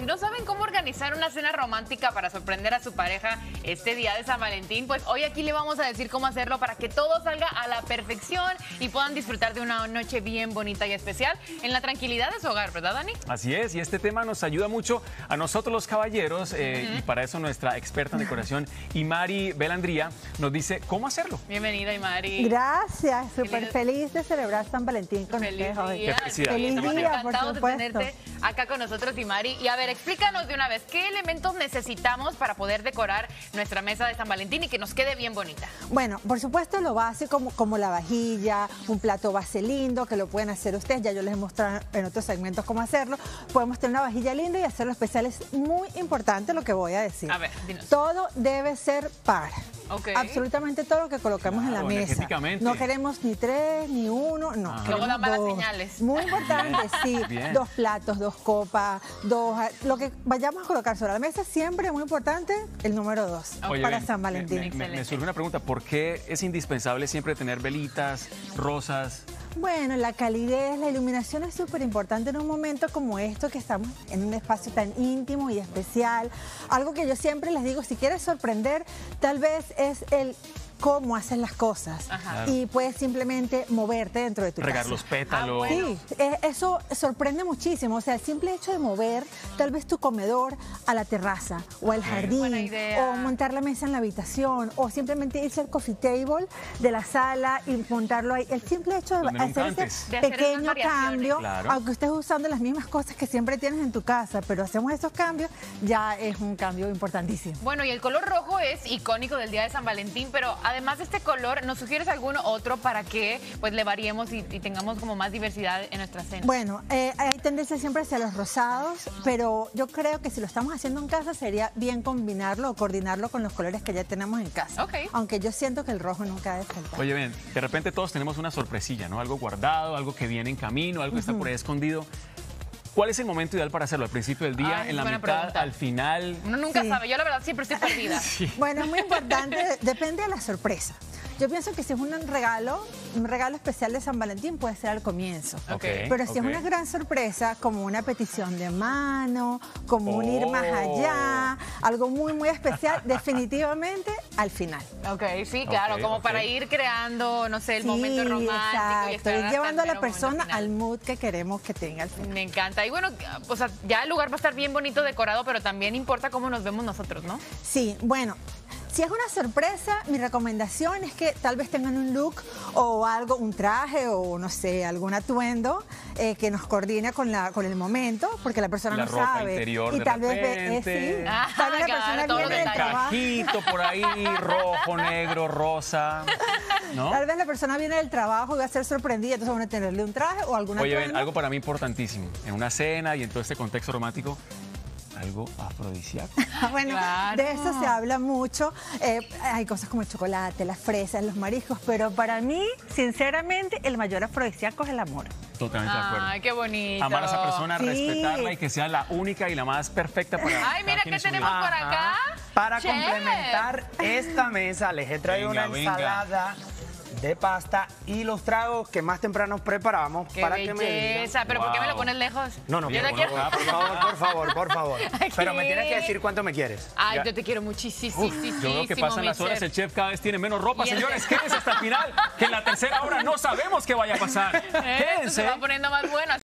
Si no saben cómo organizar una cena romántica para sorprender a su pareja este día de San Valentín, pues hoy aquí le vamos a decir cómo hacerlo para que todo salga a la perfección y puedan disfrutar de una noche bien bonita y especial en la tranquilidad de su hogar, ¿verdad, Dani? Así es, y este tema nos ayuda mucho a nosotros los caballeros y para eso nuestra experta en decoración, Imary Belandria, nos dice cómo hacerlo. Bienvenida, Imary. Gracias, súper feliz de celebrar San Valentín con ustedes hoy. Feliz día, por supuesto. Acá con nosotros, Imary. Y a ver, explícanos de una vez, ¿qué elementos necesitamos para poder decorar nuestra mesa de San Valentín y que nos quede bien bonita? Bueno, por supuesto lo básico como la vajilla, un plato base lindo, que lo pueden hacer ustedes, ya yo les he mostrado en otros segmentos cómo hacerlo. Podemos tener una vajilla linda y hacerlo especial. Es muy importante lo que voy a decir. A ver, dinos. Todo debe ser par. Okay. Absolutamente todo lo que colocamos en la mesa. No queremos ni tres, ni uno, no. Luego dan malas señales. Muy importante, sí. Bien. 2 platos, 2 copas, 2... Lo que vayamos a colocar sobre la mesa, siempre es muy importante el número 2 para San Valentín. Me surge una pregunta, ¿por qué es indispensable siempre tener velitas, rosas? Bueno, la calidez, la iluminación es súper importante en un momento como esto, que estamos en un espacio tan íntimo y especial. Algo que yo siempre les digo, si quieres sorprender, tal vez es el cómo haces las cosas. Ajá. Y puedes simplemente moverte dentro de tu casa. Regar los pétalos. Sí, eso sorprende muchísimo. O sea, el simple hecho de mover tal vez tu comedor a la terraza o al jardín, o montar la mesa en la habitación, o simplemente irse al coffee table de la sala y montarlo ahí. El simple hecho de hacer ese pequeño cambio, aunque estés usando las mismas cosas que siempre tienes en tu casa, pero hacemos esos cambios, ya es un cambio importantísimo. Bueno, y el color rojo es icónico del día de San Valentín, pero además de este color, ¿nos sugieres algún otro para que pues le variemos y tengamos como más diversidad en nuestra cena? Bueno, hay tendencia siempre hacia los rosados, pero yo creo que si lo estamos haciendo en casa sería bien combinarlo o coordinarlo con los colores que ya tenemos en casa. Okay. Aunque yo siento que el rojo nunca debe faltar. Oye, bien, de repente todos tenemos una sorpresilla, ¿no? Algo guardado, algo que viene en camino, algo que está por ahí escondido. ¿Cuál es el momento ideal para hacerlo? ¿Al principio del día, en la mitad, al final? Uno nunca sabe, yo la verdad siempre estoy perdida. Bueno, es muy importante, depende de la sorpresa. Yo pienso que si es un regalo especial de San Valentín puede ser al comienzo. Okay, pero si es una gran sorpresa, como una petición de mano, como un ir más allá, algo muy, muy especial, definitivamente al final. Ok, sí, claro, como para ir creando, no sé, el momento romántico. Exacto, y estar llevando a la persona al mood que queremos que tenga al final. Me encanta. Y bueno, o sea, ya el lugar va a estar bien bonito, decorado, pero también importa cómo nos vemos nosotros, ¿no? Sí, bueno. Si es una sorpresa, mi recomendación es que tal vez tengan un look o algo, un traje o no sé, algún atuendo que nos coordine con el momento, porque la persona no sabe. Y tal vez tal vez la persona viene del trabajo. Cajito por ahí, rojo, negro, rosa. ¿No? Tal vez la persona viene del trabajo y va a ser sorprendida, entonces van a tenerle un traje o alguna atuendo. Oye, ven, algo para mí importantísimo, en una cena y en todo este contexto romántico, algo afrodisíaco. Bueno, claro, de eso se habla mucho. Hay cosas como el chocolate, las fresas, los mariscos, pero para mí, sinceramente, el mayor afrodisíaco es el amor. Totalmente de acuerdo. Ay, qué bonito. Amar a esa persona, respetarla y que sea la única y la más perfecta para... Ay, mira qué tenemos por acá. Para complementar esta mesa, les he traído una ensalada de pasta y los tragos que más temprano preparamos para que me digan. ¿Pero por qué me lo pones lejos? No, no, yo te quiero. Por favor. Aquí. Pero me tienes que decir cuánto me quieres. Ay, yo te quiero muchísimo. Yo veo que pasan las horas, el chef cada vez tiene menos ropa. Señores, quédense hasta el final, que en la tercera hora no sabemos qué vaya a pasar. Quédense. Se va poniendo más bueno.